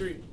3.